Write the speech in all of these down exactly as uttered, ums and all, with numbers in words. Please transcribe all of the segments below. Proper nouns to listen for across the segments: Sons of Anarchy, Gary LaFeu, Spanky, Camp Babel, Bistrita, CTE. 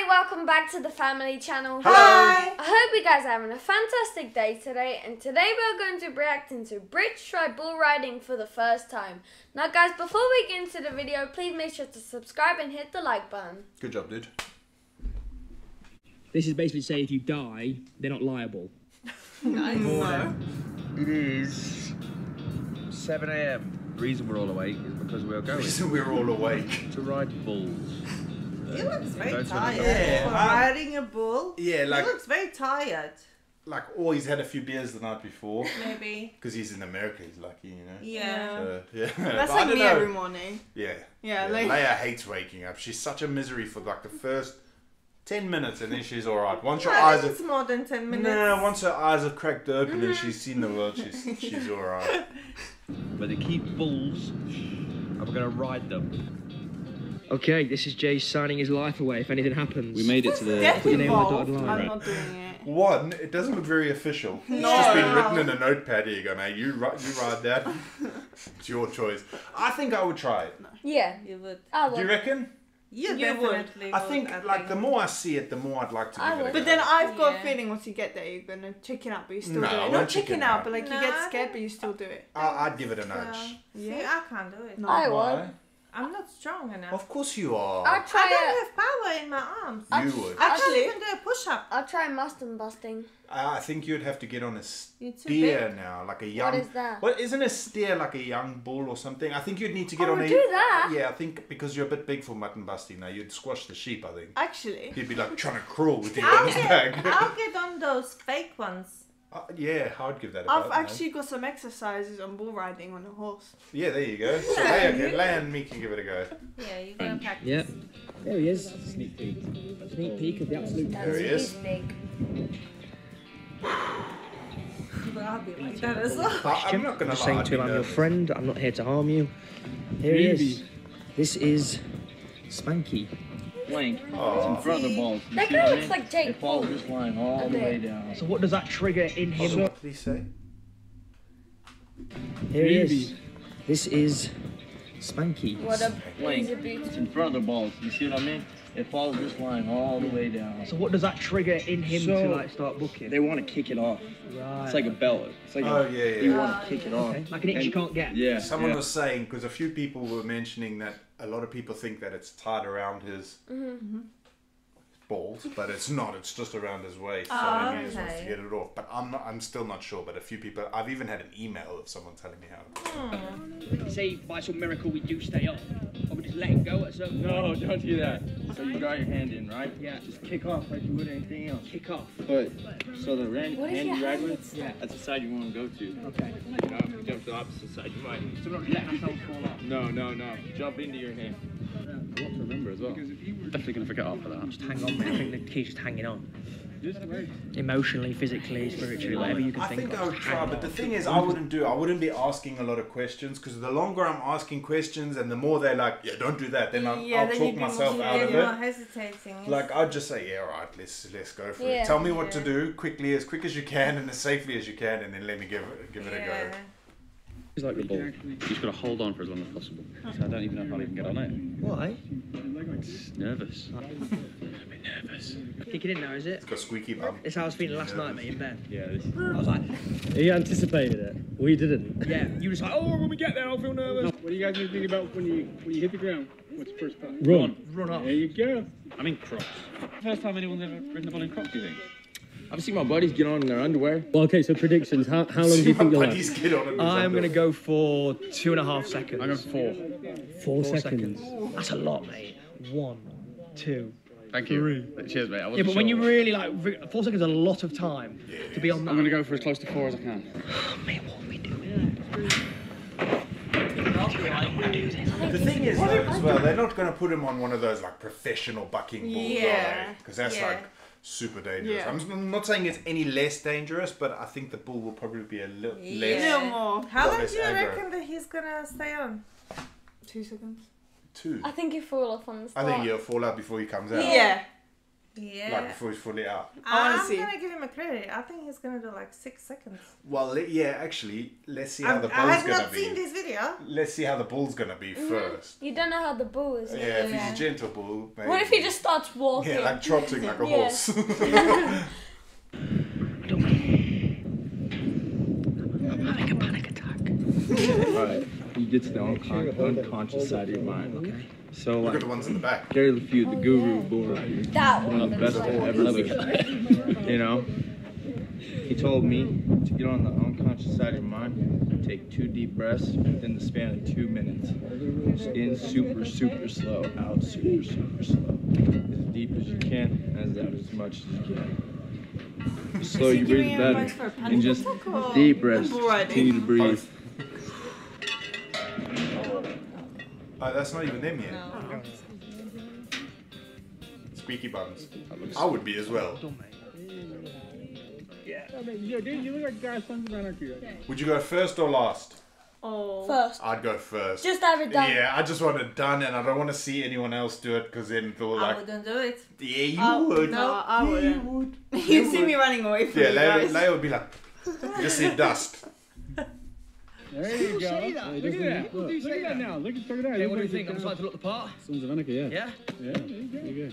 everybody, welcome back to the family channel. Hello. Hi. I hope you guys are having a fantastic day today, and today we're going to be reacting to bridge tri bull riding for the first time. Now guys, before we get into the video, please make sure to subscribe and hit the like button. Good job, dude. This is basically saying if you die, they're not liable. Nice. No. It is seven A M The reason we're all awake is because we're going. The reason we're all awake. To ride bulls. He looks very tired. Yeah. For riding a bull? Yeah, like. He looks very tired. Like, or he's had a few beers the night before. Maybe. Because he's in America, he's lucky, you know? Yeah. So, yeah. That's like me know. every morning. Yeah. Yeah, yeah. Like... Leia hates waking up. She's such a misery for like the first ten minutes and then she's alright. Once no, your eyes it's have... more than ten minutes. No, no, once her eyes have cracked open mm-hmm. and she's seen the world, she's, yeah. she's alright. But they keep bulls and we're going to ride them. Okay, this is Jay signing his life away if anything happens. We made it to the... Put your name on the dotted line. I'm right. not doing it. One, it doesn't look very official. No. It's just been written in a notepad here. You go, mate, you, ri you ride that. It's your choice. I think I would try it. Yeah, you would. I would. Do you reckon? Yeah, you definitely would. I think, I think, like, the more I see it, the more I'd like to I give would. it a But go. then I've got yeah. a feeling once you get there, you're going to chicken out, but you still no, do it. Not chicken out, out, but, like, no, you get scared, but you still do it. I, I'd give it a nudge. Yeah. See, I can't do it. Not I would. I'm not strong enough. Of course you are. I'll try I don't a, have power in my arms. You I'll, would. I can't even do a push-up. I'll try mustard busting. I, I think you'd have to get on a steer now, like a young... What is that? Well, isn't a steer like a young bull or something? I think you'd need to get oh, on a... do that? Yeah, I think because you're a bit big for mutton busting now, you'd squash the sheep, I think. Actually. You'd be like trying to crawl with your arms back. I'll get on those fake ones. Uh, yeah, I'd give that a I've bite, actually man. got some exercises on bull riding on a horse. Yeah, there you go. So Leia and me can give it a go. Yeah, you're going to practice. Yeah. There he is. Sneak peek. Sneak peek of the absolute... There he is. But I'll be like that as well. I'm not going to lie. I'm just saying to him, I'm your friend. I'm not here to harm you. Here he is. This is Spanky. Link. Oh. It's in front of the ball. You that guy looks in? like Jake. It follows this line all okay. the way down. So what does that trigger in him? What did he say? Here he is. This is Spanky. What a Link. It's in front of the ball. You see what I mean? It follows this line all the way down. So what does that trigger in him so to like start booking? They want to kick it off. Right. It's like a bellow. It's like oh a, yeah, yeah. You want to kick it off. Okay. Like an itch and, you can't get. Yeah. Someone yeah. was saying because a few people were mentioning that. A lot of people think that it's tied around his mm-hmm. balls, but it's not. It's just around his waist. So oh, he just okay. wants to get it off. But I'm not. I'm still not sure. But a few people. I've even had an email of someone telling me how. Mm. Say by some miracle we do stay up. Or we just let him go at some. No, don't do that. So you got your hand in, right? Yeah. Just kick off like you would anything else. Kick off. But so the hand you ride with, yeah, that's the side you want to go to. Okay. You know, if you jump to the opposite side, you might. So not let ourselves fall off. No, no, no. Jump into your hand. I want to remember as well. I'm definitely gonna forget after that. Just hang on, man. I think the key's just hanging on. Emotionally, physically, spiritually, whatever you can think of. I think I would try, but the thing is, I wouldn't do. I wouldn't be asking a lot of questions because the longer I'm asking questions, and the more they're like, "Yeah, don't do that," then I'll, yeah, I'll then talk myself more, out yeah, of you're it. Not hesitating. Like I'd just say, "Yeah, all right, let's let's go for yeah, it. Tell me what yeah. to do quickly, as quick as you can, and as safely as you can, and then let me give it give it yeah. a go." It's like the ball. You just got to hold on for as long as possible. So I don't even know if I'll even get on it. Why? It's nervous. I'm nervous. Kicking in now, is it? It's got squeaky bum. It's how I was feeling last nervous. night, mate, in bed. Yeah, it is. I was like... You anticipated it. We didn't. Yeah. You were just like, oh, when we get there, I'll feel nervous. What do you guys need to think about when you, when you hit the ground? What's the first part? Run. Run up. There you go. I'm in Crocs. First time anyone's ever ridden the ball in Crocs, do you think? I've seen my buddies get on in their underwear. Well, okay, so predictions. How, how long do you think you'll have? I'm going to go for two and a half seconds. I'm going for four. Four, four seconds. seconds. That's a lot, mate. One, two, Thank three. you. Cheers, mate. I wasn't yeah, but sure. when you really, like, four seconds is a lot of time yes. to be on that. I'm going to go for as close to four as I can. Oh, mate, what are we doing? The thing is, though, as well, they're not going to put him on one of those, like, professional bucking bulls, yeah. Because that's, yeah. like... super dangerous. Yeah. I'm not saying it's any less dangerous, but I think the bull will probably be a little yeah. less. No more. How long do you aggro. reckon that he's gonna stay on? Two seconds. Two. I think he'll fall off on the spot. I think he'll fall out before he comes out. Yeah. Yeah. Like before he's fully out. I I'm going to give him a credit. I think he's going to do like six seconds. Well, yeah, actually, let's see how I'm, the bull's going to be. I have not seen this video. Let's see how the bull's going to be mm-hmm. first. You don't know how the bull is. Yeah, yeah. If he's a gentle bull. Maybe. What if he just starts walking? Yeah, like trotting like a yeah. horse. Alright, you get to the uncon unconscious side of your mind, okay? So, like, look at the ones in the back. Gary LaFeu, the oh, guru yeah. bull rider. That one of the best I've ever lived. You know? He told me to get on the unconscious side of your mind, take two deep breaths within the span of two minutes. Just in super, super slow, out super, super slow. As deep as you can, as out as much as you can. The slower you breathe, the better. And just deep breaths, continue to breathe. Oh, that's not even them yet. No. Oh. Squeaky bums. I would be as well. Yeah. Would you go first or last? Oh. First. I'd go first. Just have it done. Yeah, I just want it done, and I don't want to see anyone else do it because then it's all like. I wouldn't do it. Yeah, you I, would. No, I yeah, wouldn't. You would. You'd you see would. me running away from yeah, you guys. Yeah, Leia would be like, just see dust. There you go. Say that. Look, look at that. Look, look at that now. Look at that. Hey, what do you think? I'm starting to look the part. Sons of Anarchy, yeah. Yeah? Yeah. There you go. There you go.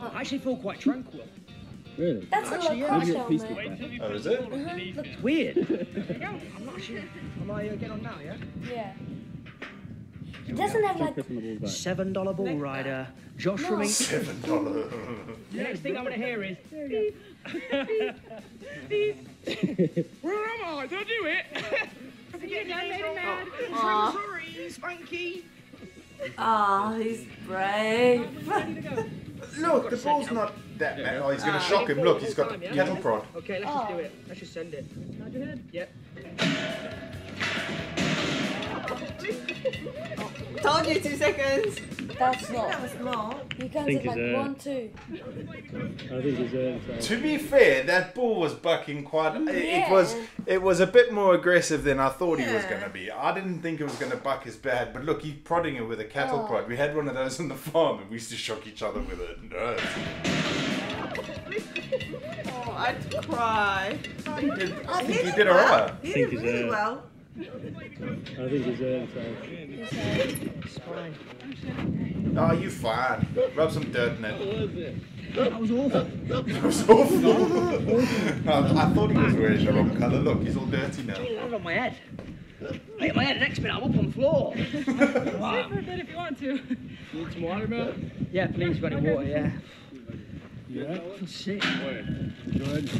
I actually feel quite tranquil. Really? That's actually, a lot yeah. of yeah. Oh, is it? It looks weird. There you go. I'm not sure. Am I uh, getting on now, yeah? Yeah. He doesn't have like seven dollar ball rider, Josh no. from England. Seven dollar. The next thing I'm gonna hear is. Beep, beep, beep. Where am I? Did I do it? I made him mad. I'm so sorry, Spanky. Ah, oh, he's brave. Look, the ball's not that bad. Oh, he's gonna uh, shock him. Look, he's got time, yeah? cattle prod. Okay, let's oh. just do it. Let's just send it. Nod your head. Yep. Told you two seconds. That's not. That was not. You can't do like one, two. I think he's there. To be fair, that bull was bucking quite. Yeah. It was. It was a bit more aggressive than I thought yeah. he was going to be. I didn't think it was going to buck as bad, but look, he's prodding it with a cattle oh. prod. We had one of those on the farm, and we used to shock each other with it. No. Oh, I'd cry. I did, I think he did alright. He did really well. I think he's there. It's fine. Oh, you fine. Rub some dirt in it. That was awful. That was awful. I thought he was wearing the wrong colour. Look, he's all dirty now. I landed on my head. I hit my head next minute. I'm up on the floor. Wow. Sit for a bit if you want to. You need some water, man? Yeah, please. Running water, yeah. Yeah? I feel sick. Good.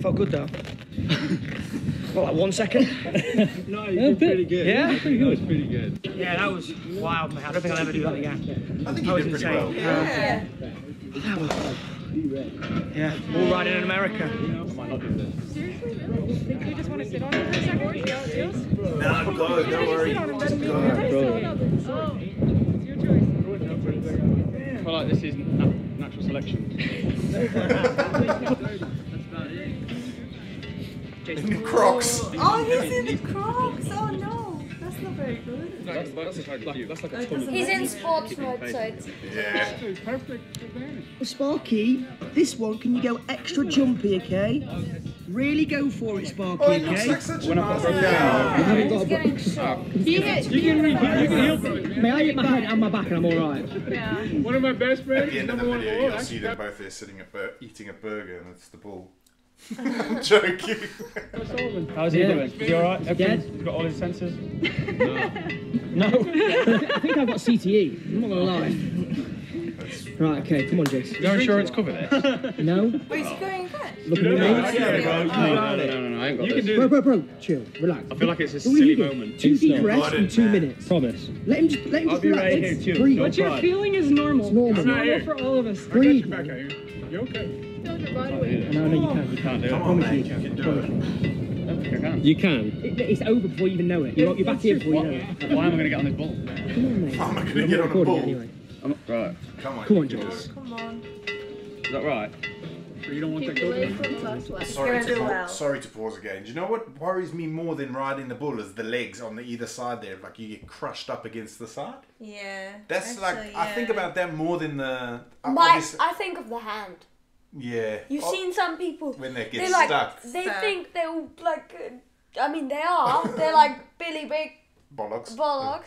Felt good though. Well, like one second. No, you did pretty good. Yeah? That was pretty good. Yeah, that was wild, man. I don't think I'll ever do that again. I think you did pretty well. Yeah. Yeah, bull riding in America. Seriously? Think you just want to sit on it for a second? No, go, don't worry. Just go. It's your choice. I feel like this is natural selection. In the Crocs. Oh, he's in the Crocs. Oh no, that's not very good. That's, that's like, that's like a ton of he's in sports mode, so it's yeah. Perfect. Sparky, this one can you go extra jumpy, okay? Really go for it, Sparky. Oh, it looks okay? Like such when I put it down, he's getting shocked. You can help me. May I hit my head and my back, and I'm all right. Yeah. One of my best friends. At the end of the video, you'll see them both there sitting eating a burger, and it's the bull. I'm joking. How's he yeah. doing? Is he alright? He's got all his senses? No. No? I think I've got C T E. I'm not gonna lie. Right, okay, come on, Jason. Your insurance cover this? No. But he's going again. Look at me. No, no, no, no, I ain't got you this. Can do bro, bro, bro, chill, relax. I feel like it's a what silly moment. Two deep breaths in two minutes. Promise. Let him just, let him I'll just be relax. Right here, chill. Breathe. What you're feeling is normal. It's normal. It's normal for all of us. Breathe. You're okay. Right no, no, you can't. You can't do it. Come on, mate, you can do it. You can. It, it's over before you even know it. You're, you're back here before you know it. Why am I going to get on this ball? Come on, mate. How am I going to get on the ball? Anyway. I'm not, right. Come on. Come on, Joyce. Come on. Is that right? But you don't want Keep that cold. Sorry to, well. sorry to pause again. Do you know what worries me more than riding the bull is the legs on the either side there. Like you get crushed up against the side. Yeah. That's like, so, yeah. I think about that more than the... My, I think of the hand. Yeah. You've oh, seen some people... When they get like, stuck. They so. think they're all like... Uh, I mean, they are. They're like Billy Big... Bollocks. Bollocks.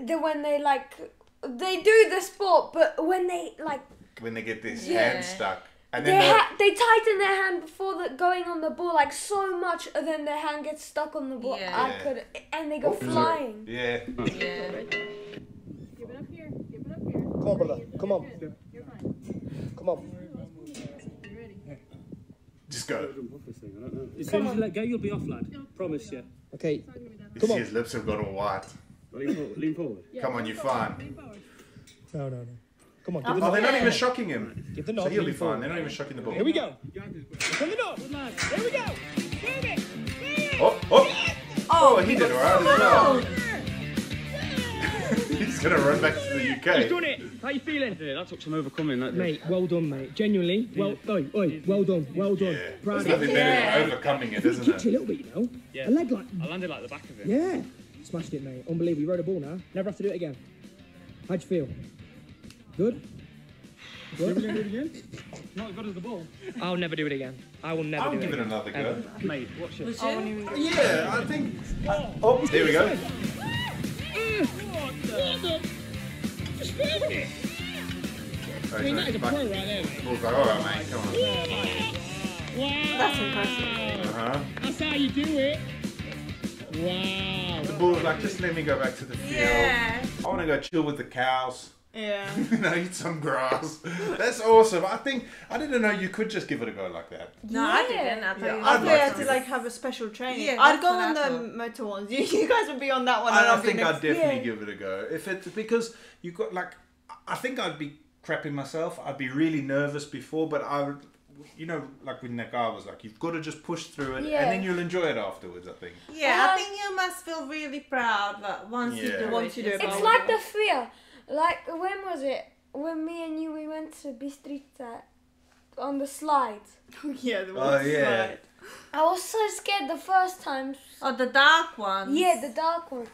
Then when they like... They do the sport, but when they like... When they get this yeah. hand stuck. And then they, ha they tighten their hand before the going on the ball like so much, and then their hand gets stuck on the ball. Yeah. I yeah. could, and they go oh, flying. Yeah. yeah. Give it up here. Give it up here. Come on, brother. Come on. You're fine. Come on. You ready? Just go. As soon as you let go, you'll be off, lad. Promise you. Okay. Come on. His lips have got all white. Lean forward. Lean forward. Yeah, Come on, you're fine. Lean forward. No, no, no. Come on, give oh, the oh, they're not even shocking him. Give the knob. So he'll be fine. They're not even shocking the ball. Here we go. Turn the knob. There we go. Move it. Move it. Oh, oh. Oh, he did all right as well. He's going to run back to the U K. He's done it. How you feeling? Yeah, that took some overcoming. That mate, well done, mate. Genuinely. Well, oi, oi, well done. Well done. Yeah. Proud There's nothing better yeah. than overcoming it, isn't it? Touch it a little bit, you know. Yeah. A leg like... I landed like the back of it. Yeah. Smashed it, mate. Unbelievable. You rode a ball now. Never have to do it again. How'd you feel? Good? Good? Never do it again? Not as good as the ball. I'll never do it again. I will never I'll do it again. I'll give it another go. Mate, watch it. I oh, yeah, I think... Uh, oh, there we go. What the... Just grab it! I mean, that is a pro right there, mate. Ball's like, alright, mate, come on. Wow! That's impressive. Uh-huh. That's how you do it. Wow. The ball's like, just let me go back to the field. Yeah. I want to go chill with the cows. Yeah. You know, eat some grass. That's awesome. I think, I didn't know you could just give it a go like that. No, yeah. I didn't. I thought yeah, I'd like I had to, like, have a special training. Yeah, I'd go on the motor ones. You, you guys would be on that one. I, I think I'd definitely yeah. give it a go. If it's because you got, like, I think I'd be crapping myself. I'd be really nervous before, but I would, you know, like when that guy was like, you've got to just push through it yeah. and then you'll enjoy it afterwards, I think. Yeah, I think you must feel really proud that once yeah. you do what you do. It's like the fear. Like, when was it? When me and you, we went to Bistrita on the slide. yeah, the one oh, yeah. slide. I was so scared the first time. Oh, the dark one. Yeah, the dark one.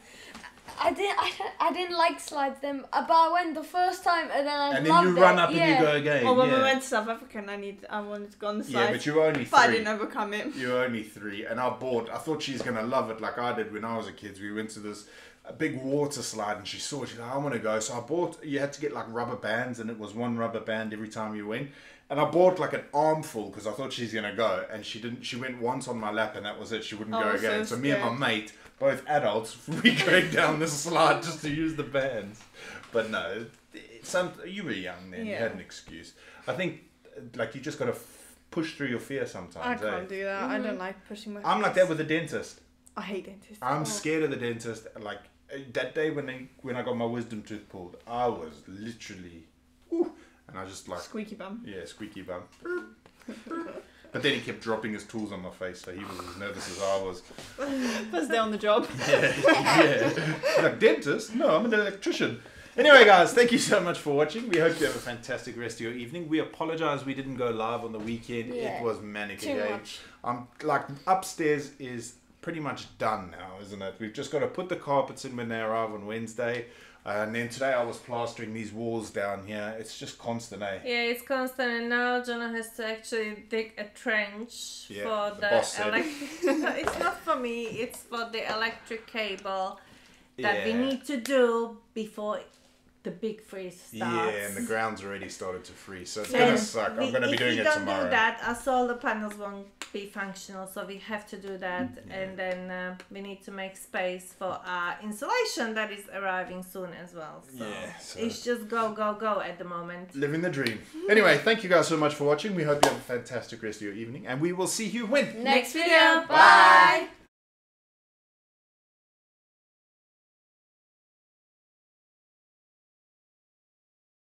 I didn't, I, I didn't like slides then, but I went the first time and then I loved it. And then you run it. up yeah. and you go again. Or when yeah. we went to South Africa and I, need, I wanted to go on the slide. Yeah, but you were only three. But I didn't overcome it. You were only three and I bought, I thought she's going to love it like I did when I was a kid. We went to this... a big water slide and she saw it, she's like, I want to go. So I bought, you had to get like rubber bands and it was one rubber band every time you went. And I bought like an armful because I thought she's going to go. And she didn't, she went once on my lap and that was it. She wouldn't oh, go again. So, so me and my mate, both adults, we going down this slide just to use the bands. But no, some, you were young then, yeah. you had an excuse. I think like you just got to push through your fear sometimes. I can't eh? do that. Mm-hmm. I don't like pushing my fears. I'm like that with a dentist. I hate dentists. I'm oh. scared of the dentist. Like, that day when they, when I got my wisdom tooth pulled, I was literally, ooh, and I just like... Squeaky bum. Yeah, squeaky bum. But then he kept dropping his tools on my face, so he was as nervous as I was. That's down the job. Yeah, yeah. Like, dentist? No, I'm an electrician. Anyway, guys, thank you so much for watching. We hope you have a fantastic rest of your evening. We apologize we didn't go live on the weekend. Yeah. It was manic again. I'm like, upstairs is... pretty much done now, isn't it? We've just got to put the carpets in when they arrive on Wednesday. Uh, and then today I was plastering these walls down here. It's just constant, eh? Yeah, it's constant. And now Jonah has to actually dig a trench yeah, for the, the electric... No, it's not for me. It's for the electric cable that yeah. we need to do before the big freeze starts. Yeah, and the ground's already started to freeze. So it's yeah. going to suck. We, I'm going to be doing it tomorrow. If we don't do that, our solar panels won't be functional, so we have to do that yeah. and then uh, we need to make space for our insulation that is arriving soon as well, so, yeah, so it's just go go go at the moment, living the dream. Anyway, thank you guys so much for watching. We hope you have a fantastic rest of your evening and we will see you when next video. Bye, bye.